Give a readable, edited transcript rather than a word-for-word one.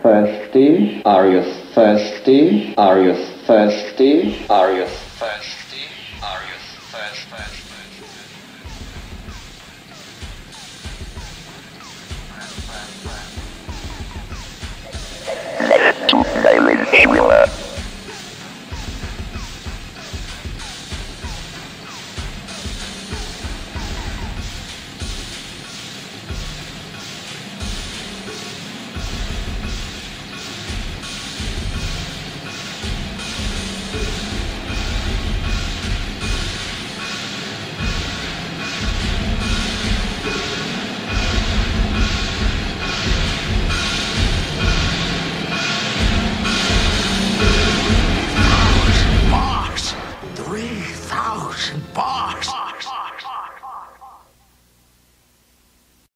Thirsty? Are you thirsty? Are you thirsty? Are you thirsty? Are you thirsty? Let's do Daily Shwila.